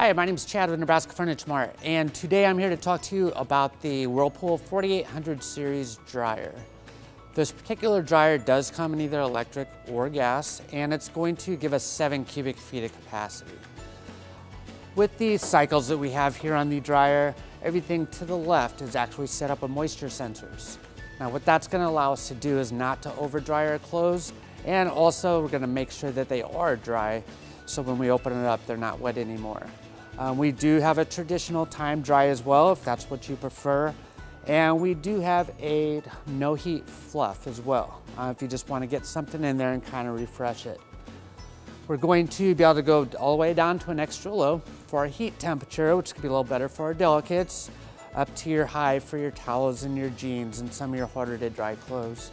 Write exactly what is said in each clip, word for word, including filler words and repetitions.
Hi, my name is Chad with Nebraska Furniture Mart, and today I'm here to talk to you about the Whirlpool forty-eight hundred series dryer. This particular dryer does come in either electric or gas, and it's going to give us seven cubic feet of capacity. With the cycles that we have here on the dryer, everything to the left is actually set up with moisture sensors. Now what that's going to allow us to do is not to over dry our clothes, and also we're going to make sure that they are dry, so when we open it up they're not wet anymore. Um, we do have a traditional time dry as well, if that's what you prefer. And we do have a no heat fluff as well, uh, if you just want to get something in there and kind of refresh it. We're going to be able to go all the way down to an extra low for our heat temperature, which could be a little better for our delicates, up to your high for your towels and your jeans and some of your harder to dry clothes.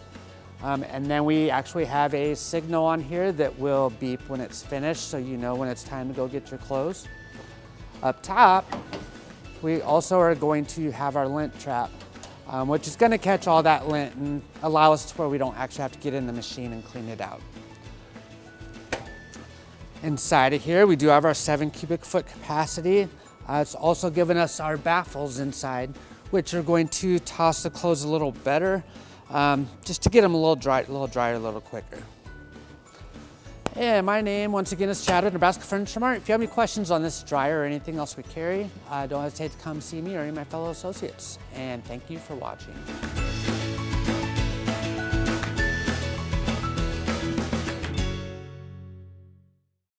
Um, and then we actually have a signal on here that will beep when it's finished, so you know when it's time to go get your clothes. Up top, we also are going to have our lint trap, um, which is going to catch all that lint and allow us to where we don't actually have to get in the machine and clean it out. Inside of here, we do have our seven cubic foot capacity. Uh, it's also given us our baffles inside, which are going to toss the clothes a little better, um, just to get them a little dry, a little drier, a little quicker. And my name, once again, is Chad with Nebraska Furniture Mart. If you have any questions on this dryer or anything else we carry, uh, don't hesitate to come see me or any of my fellow associates. And thank you for watching.